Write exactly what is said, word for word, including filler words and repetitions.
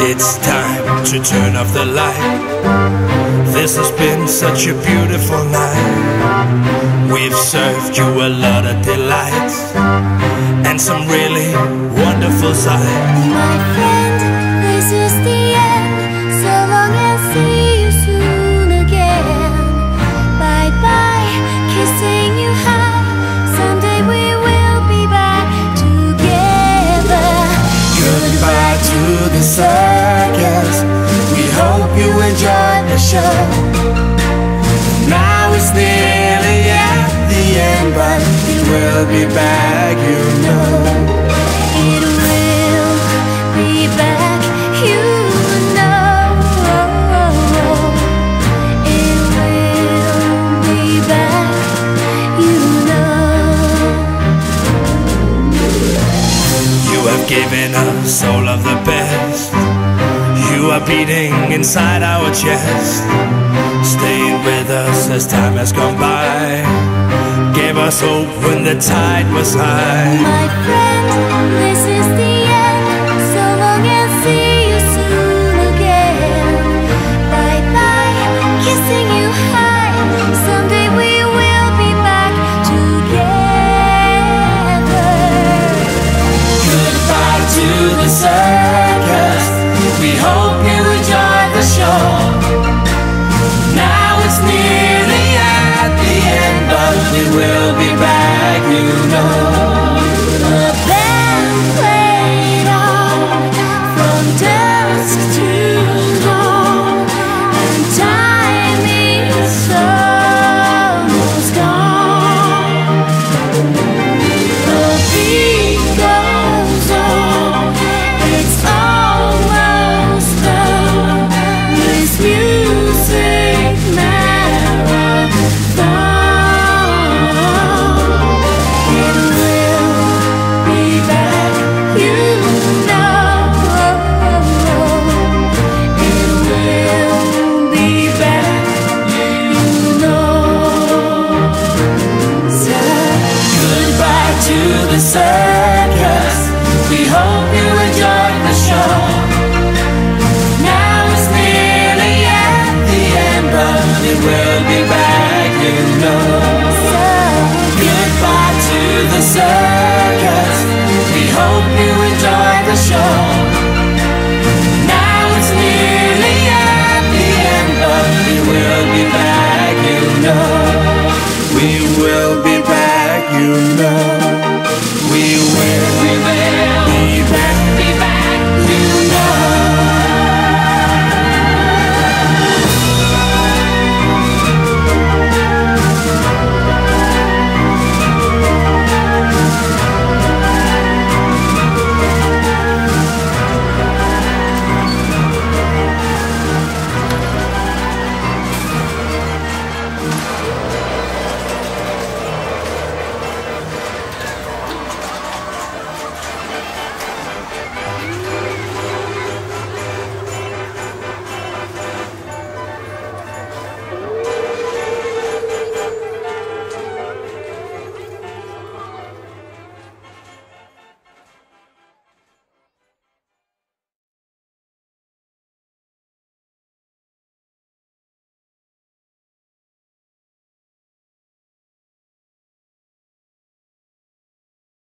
It's time to turn off the light. This has been such a beautiful night. We've served you a lot of delights and some really wonderful sights. My friend, this is the end. So long, I'll see you soon again. Bye-bye, kissing you high. Someday we will be back together. Goodbye to the sun. You enjoyed the show. Now it's nearly at the end, but we will be back, you know. It will be back, you know. It will be back, you know. You have given us all of the best. You are beating inside our chest. Staying with us as time has gone by. Gave us hope when the tide was high. My friend, this is the end. So long, I'll see you soon again. Bye-bye, kissing you high. Someday we will be back together. Goodbye to the circus. We hope you enjoyed the show. Now it's nearly at the end, but we will be back, you know. The band played on from dusk to dawn, and time is almost gone. The beat goes on. It's all. To the circus, we hope you enjoy.